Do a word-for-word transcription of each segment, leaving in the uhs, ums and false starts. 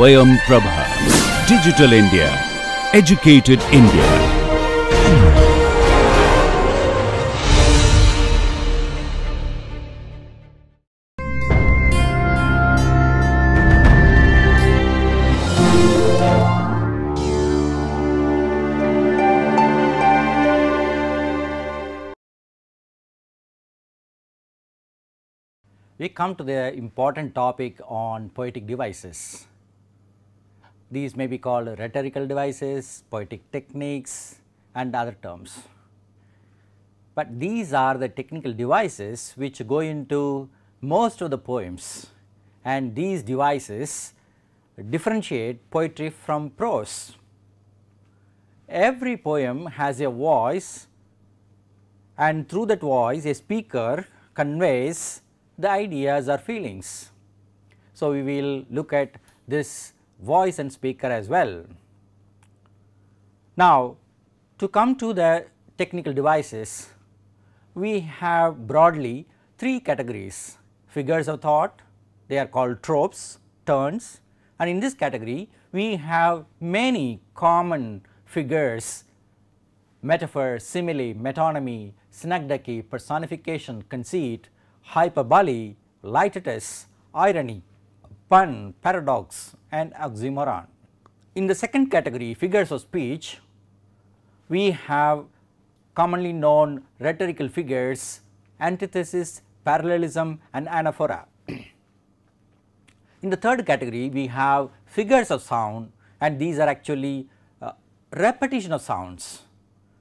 Vayam Prabhup. Digital India. Educated India. We come to the important topic on poetic devices. These may be called rhetorical devices, poetic techniques and other terms. But these are the technical devices which go into most of the poems, and these devices differentiate poetry from prose. Every poem has a voice, and through that voice a speaker conveys the ideas or feelings. So, we will look at this voice and speaker as well. Now, to come to the technical devices, we have broadly three categories: figures of thought, they are called tropes, turns, and in this category we have many common figures: metaphor, simile, metonymy, synecdoche, personification, conceit, hyperbole, lightheartedness, irony, pun, paradox and oxymoron. In the second category, figures of speech, we have commonly known rhetorical figures, antithesis, parallelism and anaphora. In the third category, we have figures of sound, and these are actually uh, repetition of sounds.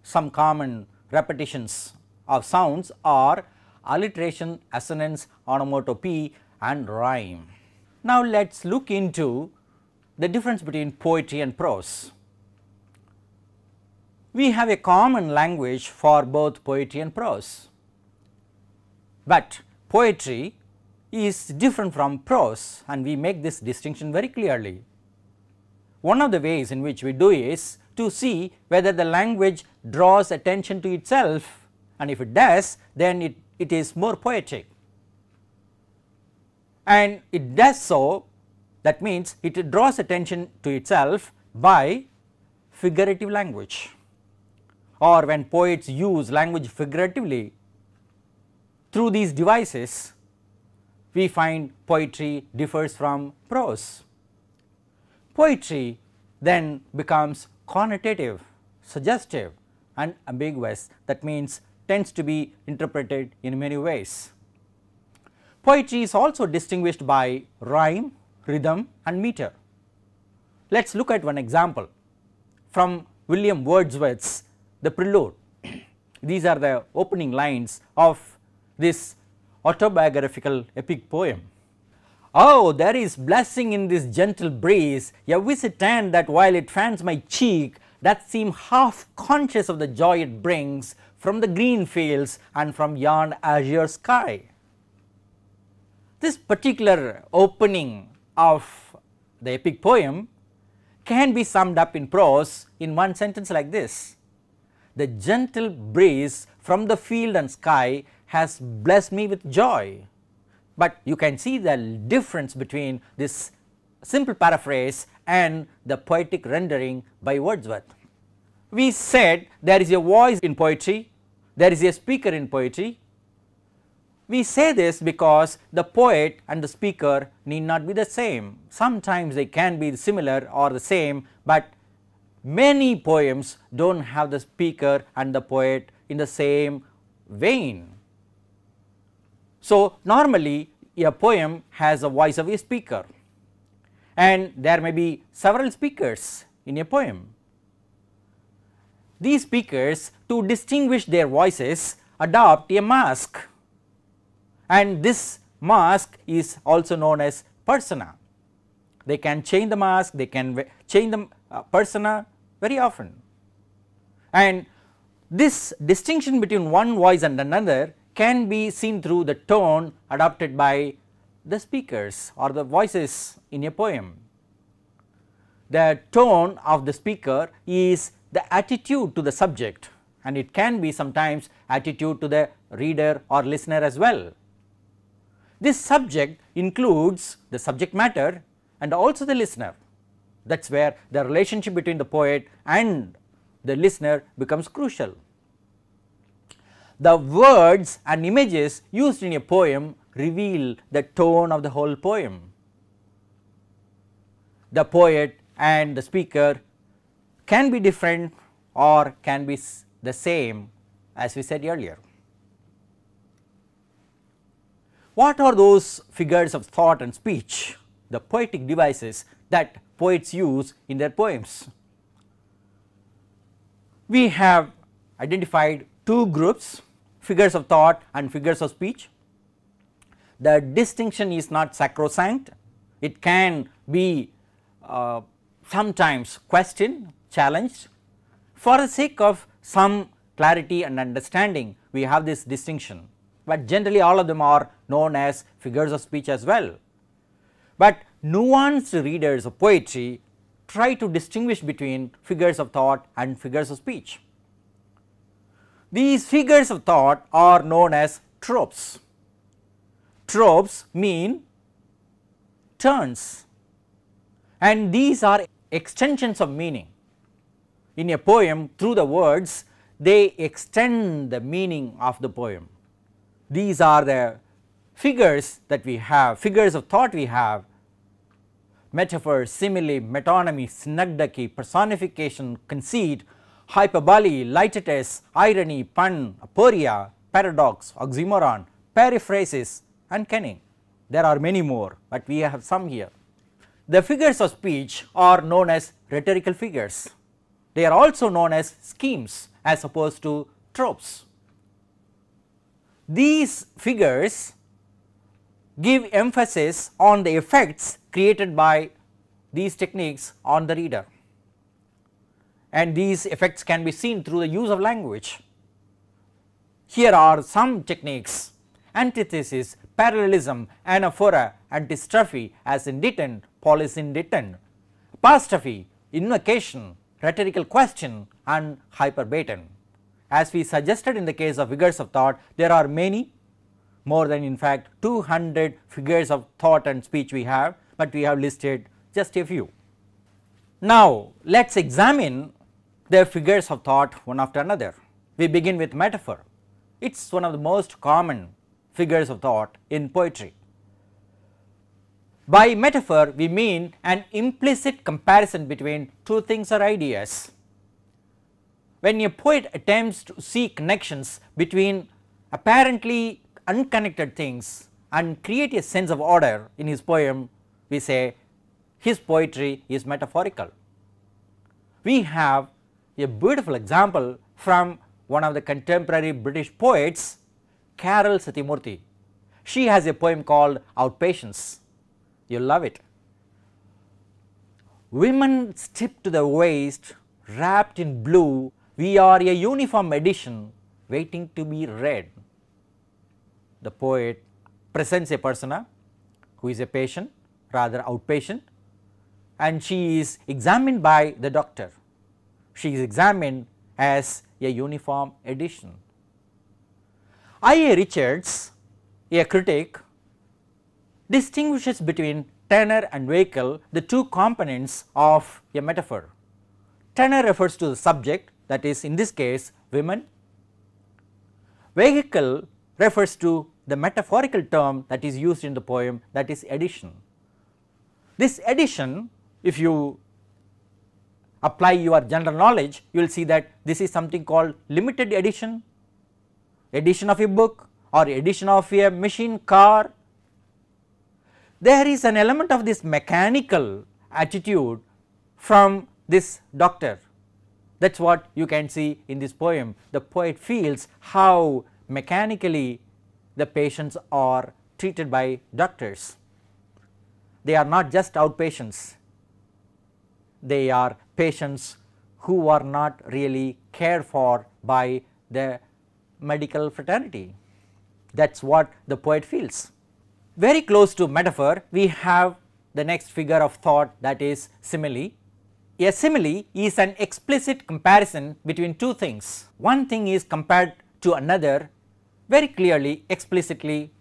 Some common repetitions of sounds are alliteration, assonance, onomatopoeia and rhyme. Now, let us look into the difference between poetry and prose. We have a common language for both poetry and prose, but poetry is different from prose, and we make this distinction very clearly. One of the ways in which we do is to see whether the language draws attention to itself, and if it does, then it it is more poetic, and it does so. That means it draws attention to itself by figurative language, or when poets use language figuratively through these devices, we find poetry differs from prose. Poetry then becomes connotative, suggestive and ambiguous, that means tends to be interpreted in many ways. Poetry is also distinguished by rhyme, rhythm and meter. Let us look at one example from William Wordsworth's The Prelude. These are the opening lines of this autobiographical epic poem. Oh, there is blessing in this gentle breeze, a visitant that while it fans my cheek, that seem half conscious of the joy it brings from the green fields and from yon azure sky. This particular opening of the epic poem can be summed up in prose in one sentence like this: the gentle breeze from the field and sky has blessed me with joy. But you can see the difference between this simple paraphrase and the poetic rendering by Wordsworth. We said there is a voice in poetry, there is a speaker in poetry. We say this because the poet and the speaker need not be the same. Sometimes they can be similar or the same, but many poems do not have the speaker and the poet in the same vein. So, normally a poem has a voice of a speaker, and there may be several speakers in a poem. These speakers, to distinguish their voices, adopt a mask, and this mask is also known as persona. They can change the mask, they can change the uh, persona very often, and this distinction between one voice and another can be seen through the tone adopted by the speakers or the voices in a poem. The tone of the speaker is the attitude to the subject, and it can be sometimes attitude to the reader or listener as well. This subject includes the subject matter and also the listener. That is where the relationship between the poet and the listener becomes crucial. The words and images used in a poem reveal the tone of the whole poem. The poet and the speaker can be different or can be the same, as we said earlier. What are those figures of thought and speech, the poetic devices that poets use in their poems? We have identified two groups, figures of thought and figures of speech. The distinction is not sacrosanct, it can be uh, sometimes questioned, challenged. For the sake of some clarity and understanding, we have this distinction, but generally all of them are known as figures of speech as well. But nuanced readers of poetry try to distinguish between figures of thought and figures of speech. These figures of thought are known as tropes. Tropes mean turns, and these are extensions of meaning. In a poem, through the words, they extend the meaning of the poem. These are the figures that we have, figures of thought we have: metaphor, simile, metonymy, synecdoche, personification, conceit, hyperbole, lightheadedness, irony, pun, aporia, paradox, oxymoron, periphrasis, and kenning. There are many more, but we have some here. The figures of speech are known as rhetorical figures. They are also known as schemes as opposed to tropes. These figures give emphasis on the effects created by these techniques on the reader, and these effects can be seen through the use of language. Here are some techniques: antithesis, parallelism, anaphora, antistrophe, ascenditent, polysyndeton, apostrophe, invocation, rhetorical question, and hyperbaton. As we suggested in the case of figures of thought, there are many, more than in fact two hundred figures of thought and speech we have, but we have listed just a few. Now let us examine the figures of thought one after another. We begin with metaphor. It is one of the most common figures of thought in poetry. By metaphor, we mean an implicit comparison between two things or ideas. When a poet attempts to see connections between apparently unconnected things and create a sense of order in his poem, we say his poetry is metaphorical. We have a beautiful example from one of the contemporary British poets, Carol Satimurti. She has a poem called Outpatients. You love it. Women stripped to the waist, wrapped in blue, we are a uniform edition waiting to be read. The poet presents a persona who is a patient, rather outpatient, and she is examined by the doctor. She is examined as a uniform edition. I. A. Richards, a critic, distinguishes between tenor and vehicle, the two components of a metaphor. Tenor refers to the subject, that is in this case women. Vehicle refers to the metaphorical term that is used in the poem, that is edition. This edition, if you apply your general knowledge, you will see that this is something called limited edition, edition of a book, or edition of a machine car. There is an element of this mechanical attitude from this doctor. That is what you can see in this poem. The poet feels how mechanically the patients are treated by doctors. They are not just outpatients, they are patients who are not really cared for by the medical fraternity. That is what the poet feels. Very close to metaphor, we have the next figure of thought, that is simile. A simile is an explicit comparison between two things. One thing is compared to another very clearly, explicitly.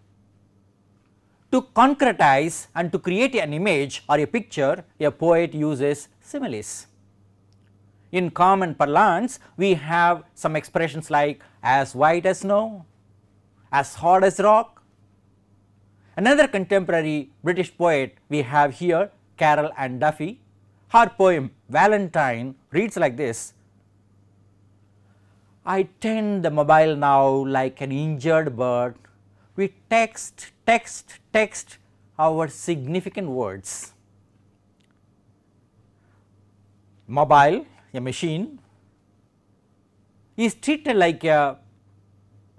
To concretize and to create an image or a picture, a poet uses similes. In common parlance, we have some expressions like as white as snow, as hard as rock. Another contemporary British poet we have here, Carol Ann Duffy. Her poem Valentine reads like this: I tend the mobile now like an injured bird. We text, text, text our significant words. Mobile, a machine, is treated like a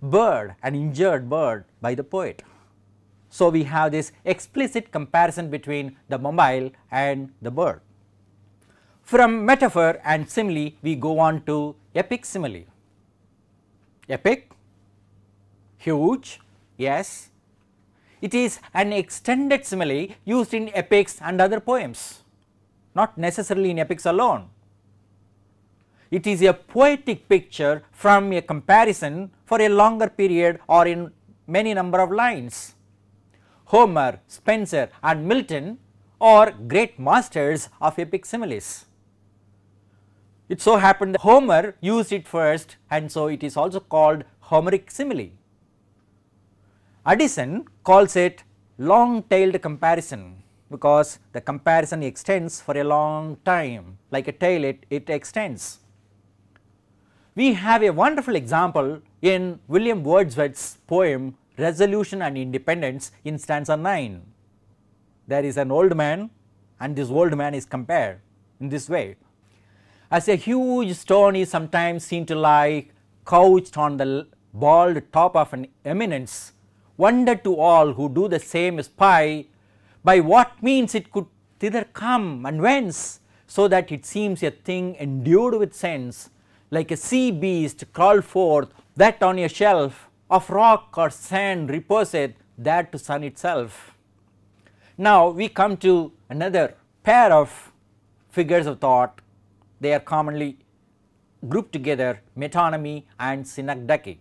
bird, an injured bird by the poet. So, we have this explicit comparison between the mobile and the bird. From metaphor and simile, we go on to epic simile. Epic, huge. Yes, it is an extended simile used in epics and other poems, not necessarily in epics alone. It is a poetic picture from a comparison for a longer period or in many number of lines. Homer, Spencer and Milton are great masters of epic similes. It so happened that Homer used it first, and so it is also called Homeric simile. Addison calls it long-tailed comparison, because the comparison extends for a long time, like a tail it, it extends. We have a wonderful example in William Wordsworth's poem Resolution and Independence in stanza nine. There is an old man, and this old man is compared in this way: as a huge stone is sometimes seen to lie couched on the bald top of an eminence, wonder to all who do the same espy by what means it could thither come and whence, so that it seems a thing endued with sense, like a sea beast crawled forth that on a shelf of rock or sand reposeth, there to sun itself. Now we come to another pair of figures of thought. They are commonly grouped together, metonymy and synecdoche.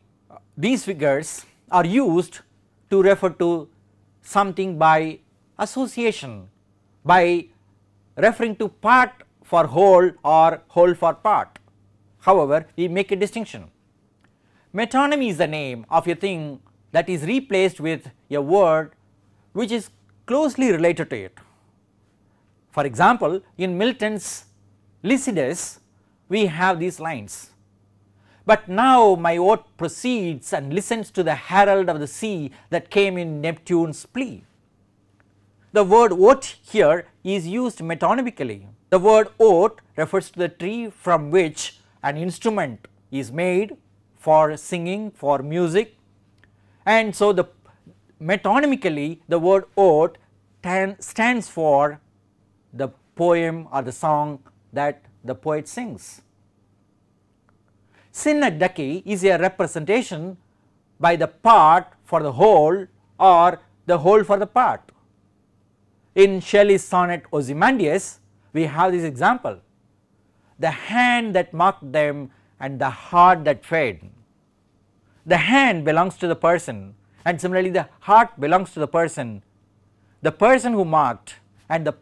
These figures are used to refer to something by association, by referring to part for whole or whole for part. However, we make a distinction. Metonymy is the name of a thing that is replaced with a word which is closely related to it. For example, in Milton's Lycidas, we have these lines: but now my oath proceeds and listens to the herald of the sea that came in Neptune's plea. The word oath here is used metonymically. The word oath refers to the tree from which an instrument is made for singing, for music, and so the metonymically the word oath stands for the poem or the song that the poet sings. Synecdoche is a representation by the part for the whole or the whole for the part. In Shelley's sonnet Ozymandias, we have this example: the hand that marked them and the heart that fed. The hand belongs to the person, and similarly the heart belongs to the person. The person who marked and the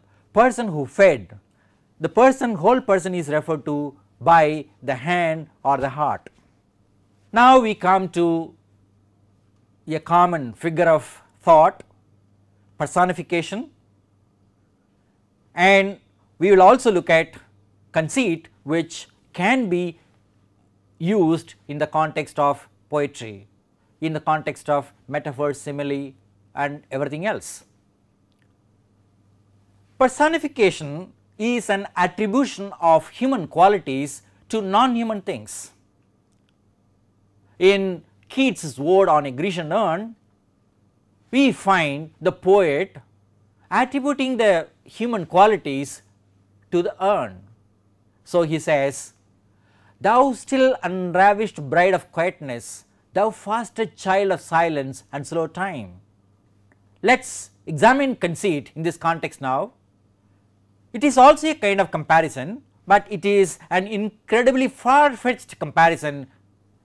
person who fed, the person, whole person, is referred to by the hand or the heart. Now we come to a common figure of thought, personification, and we will also look at conceit, which can be used in the context of poetry, in the context of metaphor, simile and everything else. Personification is an attribution of human qualities to non-human things. In Keats's Ode on a Grecian Urn, we find the poet attributing the human qualities to the urn. So he says, thou still unravished bride of quietness, thou fostered child of silence and slow time. Let's examine conceit in this context now. It is also a kind of comparison, but it is an incredibly far-fetched comparison.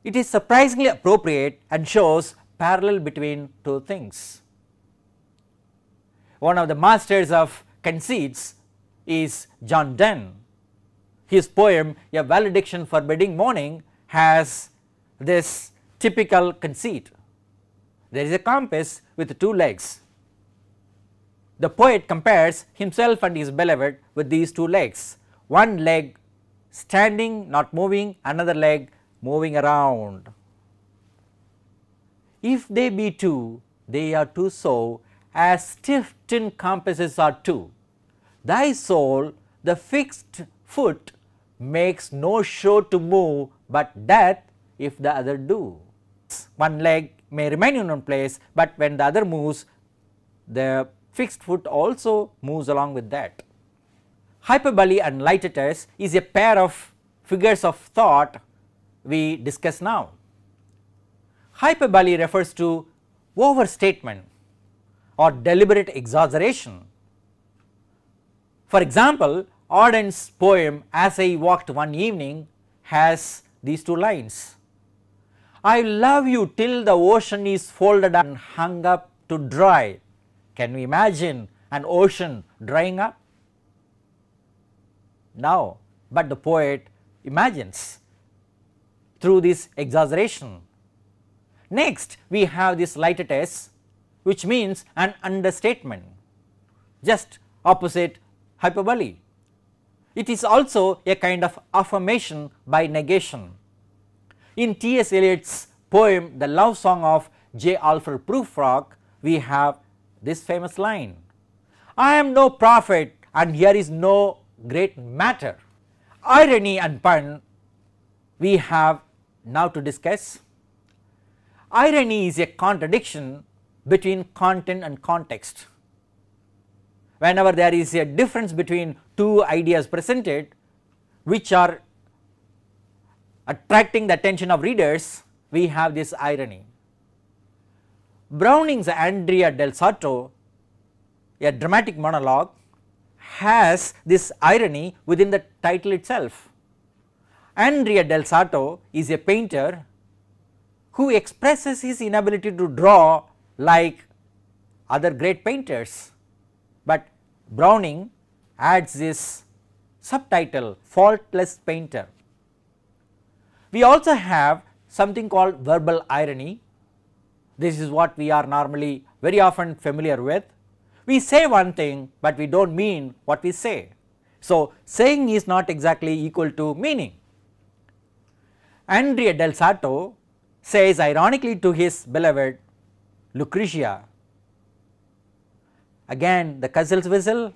It is surprisingly appropriate and shows parallel between two things. one of the masters of conceits is John Donne. His poem A Valediction Forbidding Mourning has this typical conceit: there is a compass with two legs. The poet compares himself and his beloved with these two legs, one leg standing not moving, another leg moving around. If they be two, they are two, so as stiff tin compasses are two. Thy soul, the fixed foot, makes no show to move, but death if the other do. One leg may remain in one place, but when the other moves, the fixed foot also moves along with that. Hyperbole and Lycidas is a pair of figures of thought we discuss now. Hyperbole refers to overstatement or deliberate exaggeration. For example, Auden's poem As I Walked One Evening has these two lines: I love you till the ocean is folded up and hung up to dry. Can we imagine an ocean drying up? No, but the poet imagines through this exaggeration. Next, we have this Lycidas, which means an understatement, just opposite hyperbole. It is also a kind of affirmation by negation. In T S Eliot's poem The Love Song of J. Alfred Prufrock, we have this famous line: I am no prophet and here is no great matter. Irony and pun we have now to discuss. Irony is a contradiction between content and context. Whenever there is a difference between two ideas presented which are attracting the attention of readers, we have this irony. Browning's Andrea del Sarto, a dramatic monologue, has this irony within the title itself. Andrea del Sarto is a painter who expresses his inability to draw like other great painters, but Browning adds this subtitle, faultless painter. We also have something called verbal irony. This is what we are normally very often familiar with. We say one thing, but we do not mean what we say. So, saying is not exactly equal to meaning. Andrea del Sarto says ironically to his beloved Lucretia, again the castle's whistle,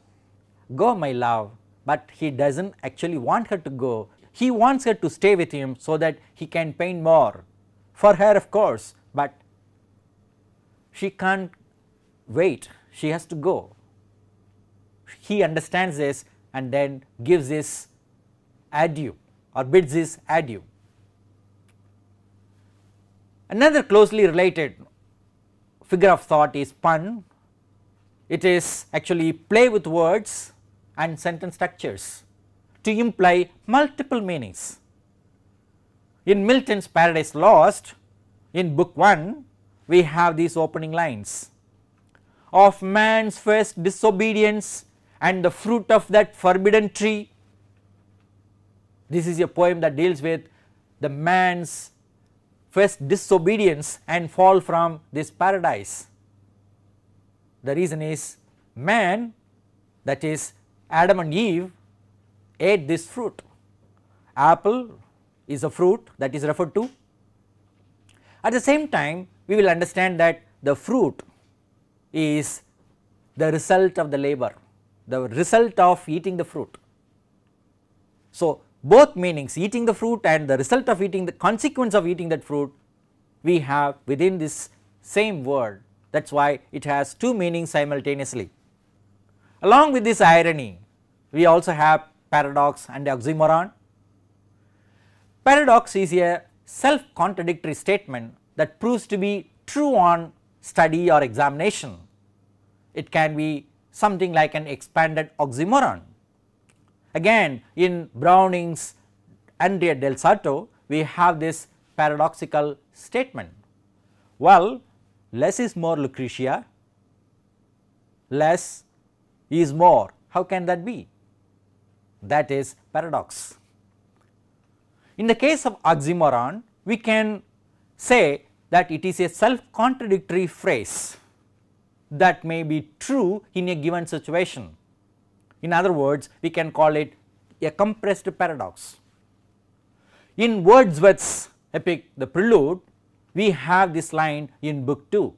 go my love, but he does not actually want her to go. He wants her to stay with him so that he can paint more for her, of course, but she can't wait, she has to go. He understands this and then gives this adieu or bids this adieu. Another closely related figure of thought is pun. It is actually play with words and sentence structures to imply multiple meanings. In Milton's Paradise Lost, in book one, we have these opening lines: of man's first disobedience and the fruit of that forbidden tree. This is a poem that deals with the man's first disobedience and fall from this paradise. The reason is man, that is Adam and Eve, ate this fruit. Apple is a fruit that is referred to. At the same time, we will understand that the fruit is the result of the labor, the result of eating the fruit. So, both meanings, eating the fruit and the result of eating, the consequence of eating that fruit, we have within this same word. That is why it has two meanings simultaneously. Along with this irony, we also have paradox and oxymoron. Paradox is a self-contradictory statement that proves to be true on study or examination. It can be something like an expanded oxymoron. Again, in Browning's Andrea del Sarto, we have this paradoxical statement: well, less is more, Lucretia, less is more. How can that be? That is paradox. In the case of oxymoron, we can say that it is a self-contradictory phrase that may be true in a given situation. In other words, we can call it a compressed paradox. In Wordsworth's epic The Prelude, we have this line in book two.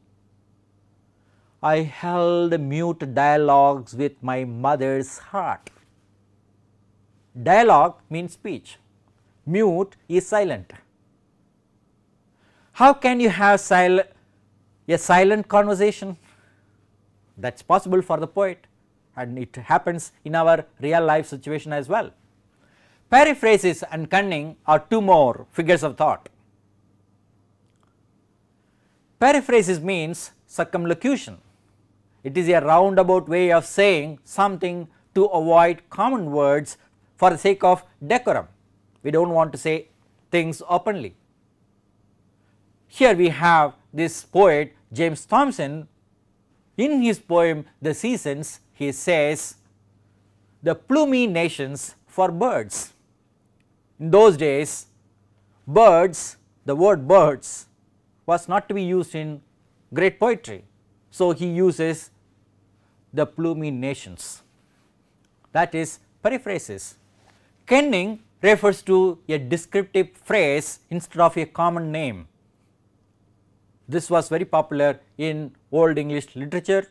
I held mute dialogues with my mother's heart. Dialogue means speech, mute is silent. How can you have sil a silent conversation? That is possible for the poet, and it happens in our real life situation as well. Periphrases and cunning are two more figures of thought. Periphrases means circumlocution. It is a roundabout way of saying something to avoid common words for the sake of decorum. We do not want to say things openly. Here we have this poet James Thomson. In his poem The Seasons, he says, the plumy nations for birds. In those days, birds, the word birds was not to be used in great poetry. So, he uses the plumy nations, that is periphrases. Kenning refers to a descriptive phrase instead of a common name. This was very popular in Old English literature,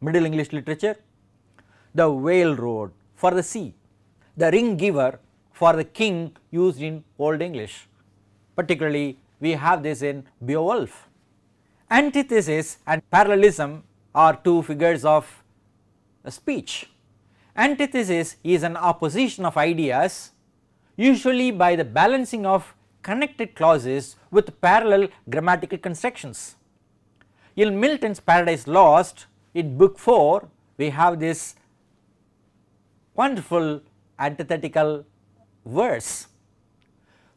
Middle English literature. The whale road for the sea, the ring giver for the king, used in Old English. Particularly, we have this in Beowulf. Antithesis and parallelism are two figures of speech. Antithesis is an opposition of ideas, usually by the balancing of connected clauses with parallel grammatical constructions. In Milton's Paradise Lost, in book four, we have this wonderful antithetical verse.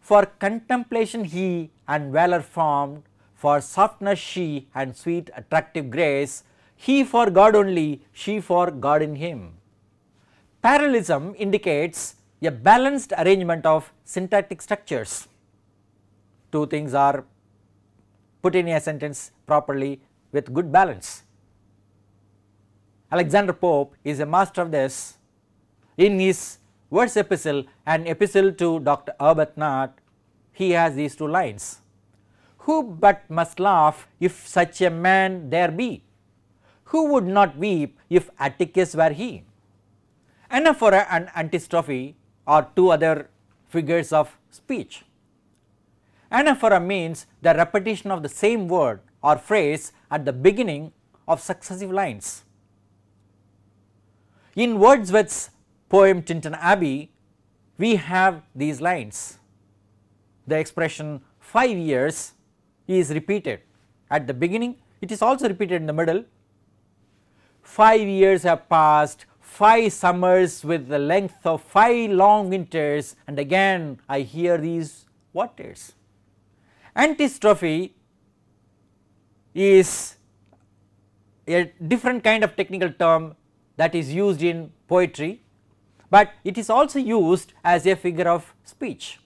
For contemplation he and valor formed, for softness she and sweet attractive grace, he for God only, she for God in him. Parallelism indicates a balanced arrangement of syntactic structures. Two things are put in a sentence properly with good balance. Alexander Pope is a master of this. In his verse epistle, an epistle to Doctor Arbuthnot, he has these two lines. Who but must laugh if such a man there be? Who would not weep if Atticus were he? Anaphora and antistrophe are two other figures of speech. Anaphora means the repetition of the same word or phrase at the beginning of successive lines. In Wordsworth's poem Tintern Abbey, we have these lines. The expression five years is repeated at the beginning, it is also repeated in the middle. Five years have passed, five summers with the length of five long winters, and again I hear these waters. Antistrophe is a different kind of technical term that is used in poetry, but it is also used as a figure of speech.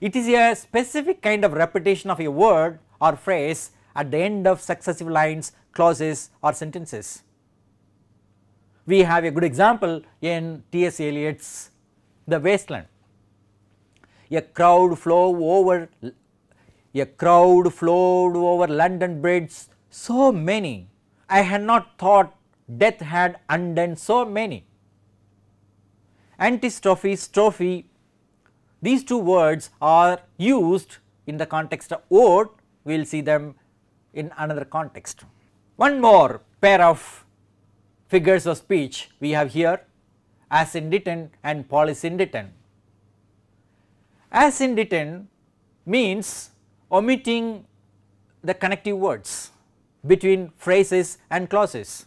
It is a specific kind of repetition of a word or phrase at the end of successive lines, clauses or sentences. We have a good example in T S Eliot's The Waste Land. A crowd flow over A crowd flowed over London Bridge, so many, I had not thought death had undone so many. Antistrophe, strophe, these two words are used in the context of ode, we will see them in another context. One more pair of figures of speech we have here, asyndeton and polysyndeton. Asyndeton means omitting the connective words between phrases and clauses.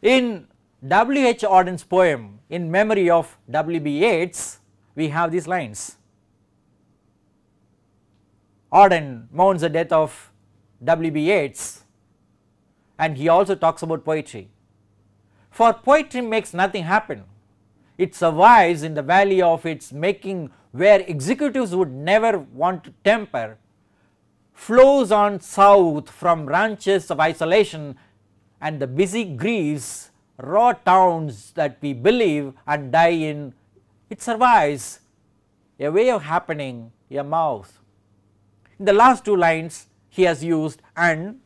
In W H Auden's poem in memory of W B Yeats, we have these lines. Auden mourns the death of W B Yeats and he also talks about poetry. For poetry makes nothing happen, it survives in the valley of its making, where executives would never want to temper, flows on south from ranches of isolation and the busy grieves, raw towns that we believe and die in. It survives, a way of happening, a mouth. In the last two lines he has used and,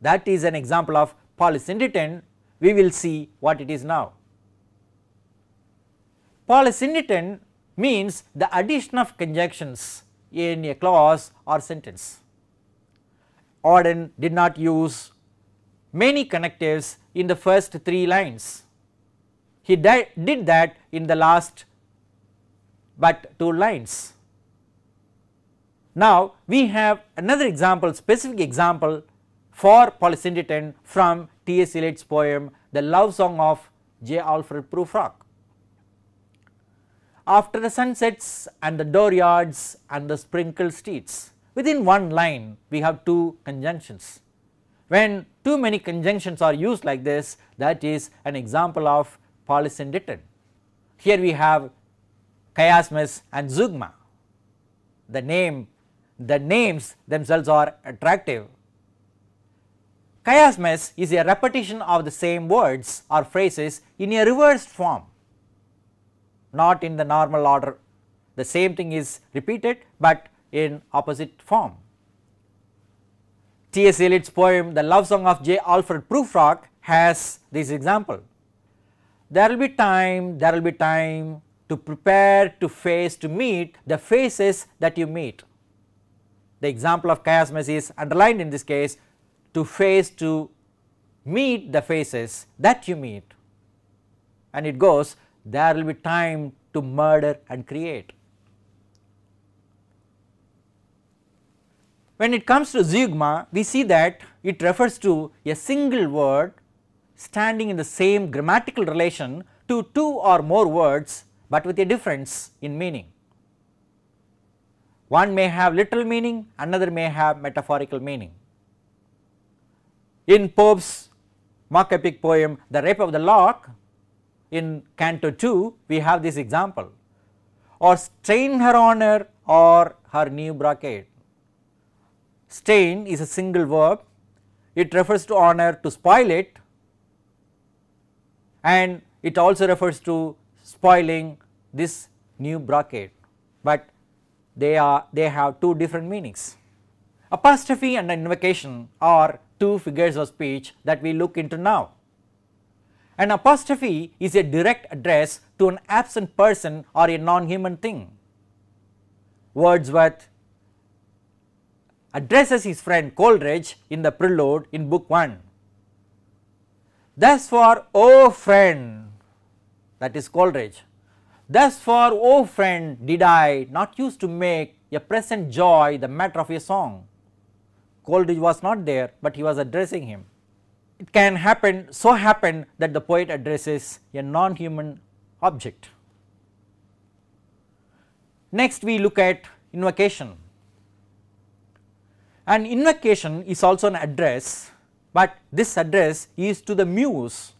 that is an example of polysyndeton. We will see what it is now. Polysyndeton means the addition of conjunctions in a clause or sentence. Auden did not use many connectives in the first three lines. He did that in the last but two lines. Now we have another example, specific example for polysyndeton from T S Eliot's poem The Love Song of J. Alfred Prufrock. After the sunsets and the dooryards and the sprinkled streets, within one line we have two conjunctions. When too many conjunctions are used like this, that is an example of polysyndeton. Here we have chiasmus and zeugma. The name, the names themselves are attractive. Chiasmus is a repetition of the same words or phrases in a reversed form, not in the normal order. The same thing is repeated but in opposite form. T S Eliot's poem The Love Song of J. Alfred Prufrock has this example. There will be time, there will be time to prepare to face, to meet the faces that you meet. The example of chiasmus is underlined in this case, to face, to meet the faces that you meet, and it goes, there will be time to murder and create. When it comes to zeugma, we see that it refers to a single word standing in the same grammatical relation to two or more words but with a difference in meaning. One may have literal meaning, another may have metaphorical meaning. In Pope's mock epic poem The Rape of the Lock, in Canto two, we have this example, or stain her honor or her new brocade. Stain is a single verb, it refers to honor, to spoil it, and it also refers to spoiling this new brocade, but they are they have two different meanings. Apostrophe and invocation are two figures of speech that we look into now. An apostrophe is a direct address to an absent person or a non-human thing. Wordsworth addresses his friend Coleridge in the Prelude in Book one. Thus for, O friend, that is Coleridge, thus for, O friend, did I not use to make a present joy the matter of a song. Coleridge was not there, but he was addressing him. It can happen, so happen that the poet addresses a non-human object. Next we look at invocation. An invocation is also an address, but this address is to the muse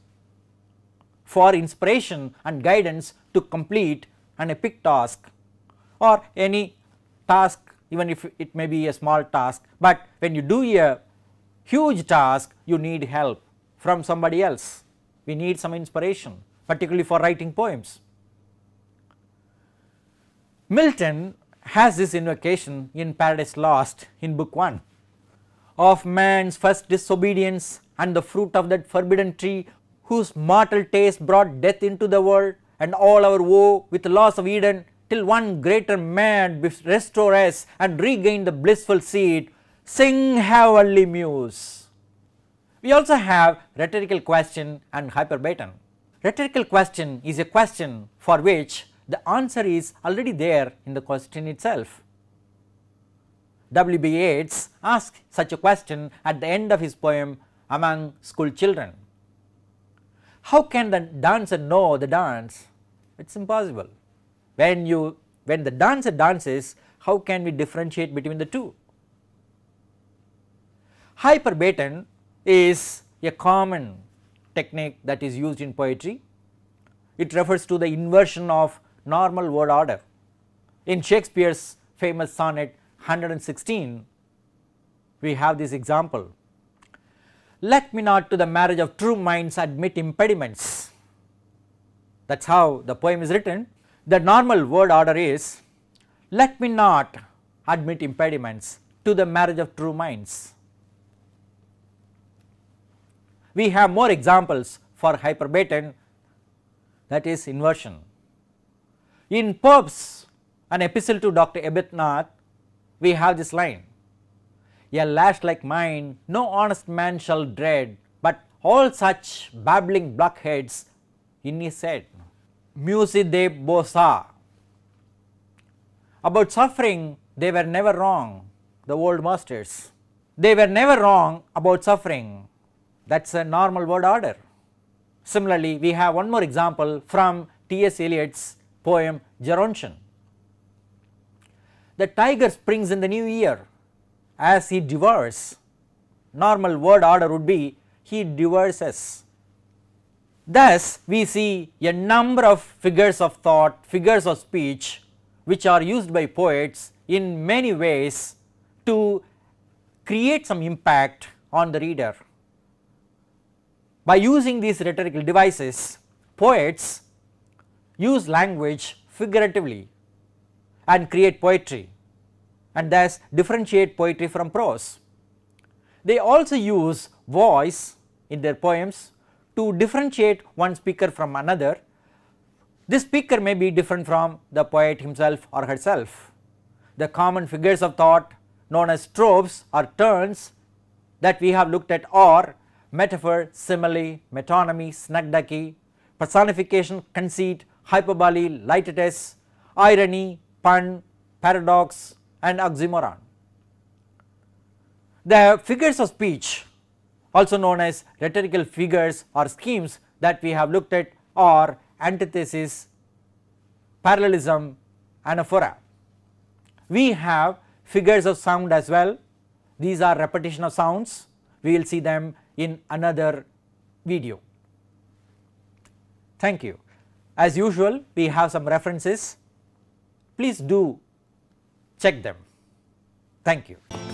for inspiration and guidance to complete an epic task or any task, even if it may be a small task, but when you do a huge task you need help from somebody else, we need some inspiration, particularly for writing poems. Milton has this invocation in Paradise Lost in Book one, of man's first disobedience and the fruit of that forbidden tree whose mortal taste brought death into the world, and all our woe with the loss of Eden, till one greater man restore us and regain the blissful seat. Sing, heavenly muse. We also have rhetorical question and hyperbaton. Rhetorical question is a question for which the answer is already there in the question itself. W. B. Yeats asked such a question at the end of his poem Among School Children. How can the dancer know the dance? It is impossible. When you, when the dancer dances, how can we differentiate between the two? Hyperbaton is a common technique that is used in poetry. It refers to the inversion of normal word order. In Shakespeare's famous sonnet one hundred sixteen, we have this example: "Let me not to the marriage of true minds admit impediments." That is how the poem is written. The normal word order is, "Let me not admit impediments to the marriage of true minds." We have more examples for hyperbaton, that is inversion. In Pope's An Epistle to Doctor Ebethnath, we have this line: "A lash like mine no honest man shall dread, but all such babbling blockheads in his head." Musi de Bosa. About suffering, they were never wrong, the old masters. They were never wrong about suffering. That is a normal word order. Similarly, we have one more example from T S Eliot's poem Gerontian. "The tiger springs in the new year as he devours." Normal word order would be, "he devours." Thus, we see a number of figures of thought, figures of speech, which are used by poets in many ways to create some impact on the reader. By using these rhetorical devices, poets use language figuratively and create poetry, and thus differentiate poetry from prose. They also use voice in their poems to differentiate one speaker from another. This speaker may be different from the poet himself or herself. The common figures of thought known as tropes or turns that we have looked at are metaphor, simile, metonymy, snagducky, personification, conceit, hyperbole, lightness, irony, pun, paradox, and oxymoron. The figures of speech, also known as rhetorical figures or schemes that we have looked at, are antithesis, parallelism, anaphora. We have figures of sound as well. These are repetition of sounds. We will see them in another video. Thank you. As usual, we have some references. Please do check them. Thank you.